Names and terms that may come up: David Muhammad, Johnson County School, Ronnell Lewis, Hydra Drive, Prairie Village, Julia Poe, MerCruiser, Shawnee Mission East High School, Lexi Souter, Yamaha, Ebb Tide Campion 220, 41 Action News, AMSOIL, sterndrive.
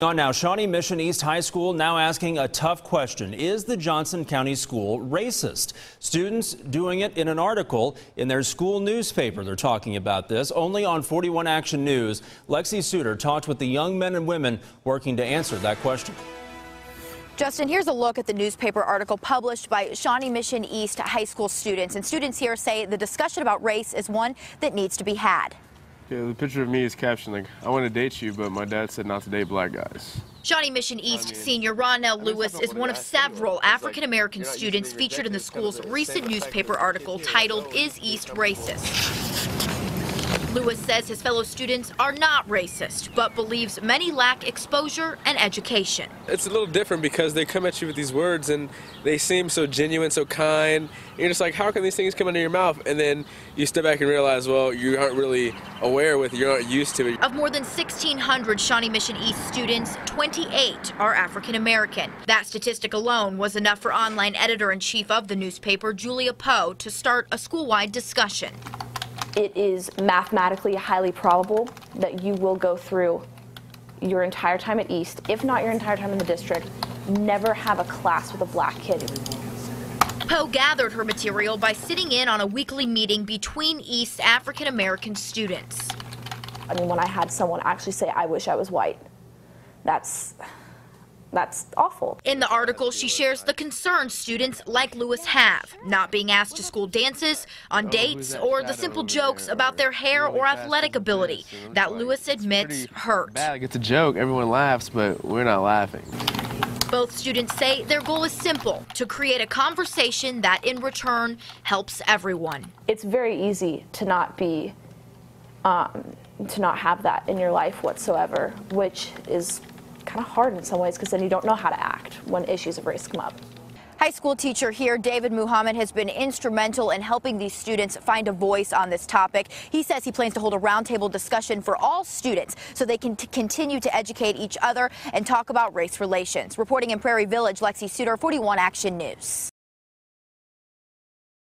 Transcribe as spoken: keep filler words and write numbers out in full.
On now, Shawnee Mission East High School now asking a tough question. Is the Johnson County School racist? Students doing it in an article in their school newspaper. They're talking about this. Only on forty-one Action News, Lexi Souter talked with the young men and women working to answer that question. Justin, here's a look at the newspaper article published by Shawnee Mission East High School students. And students here say the discussion about race is one that needs to be had. Yeah, the picture of me is captioned like, I want to date you, but my dad said not to date black guys. Shawnee Mission East I mean, senior Ronnell Lewis is one of several African-American like, students featured in the school's recent newspaper article titled, Is East Racist? Lewis says his fellow students are not racist, but believes many lack exposure and education. It's a little different because they come at you with these words and they seem so genuine, so kind. You're just like, how can these things come into your mouth? And then you step back and realize, well, you aren't really aware with, you're not used to it. Of more than sixteen hundred Shawnee Mission East students, twenty-eight are African-American. That statistic alone was enough for online editor-in-chief of the newspaper, Julia Poe, to start a school-wide discussion. It is mathematically highly probable that you will go through your entire time at East, if not your entire time in the district, never have a class with a black kid. Poe gathered her material by sitting in on a weekly meeting between East African-American students. I mean, when I had someone actually say, I wish I was white, that's, that's awful. In the article, she shares the concerns students like Lewis have, not being asked to school dances, on dates, or the simple jokes about their hair or athletic ability that Lewis admits hurt. It's a joke, everyone laughs, but we're not laughing. Both students say their goal is simple, to create a conversation that in return helps everyone. It's very easy to not be, um, to not have that in your life whatsoever, which is kind of hard in some ways because then you don't know how to act when issues of race come up. High school teacher here, David Muhammad, has been instrumental in helping these students find a voice on this topic. He says he plans to hold a roundtable discussion for all students so they can continue to educate each other and talk about race relations. Reporting in Prairie Village, Lexi Souter, forty-one Action News.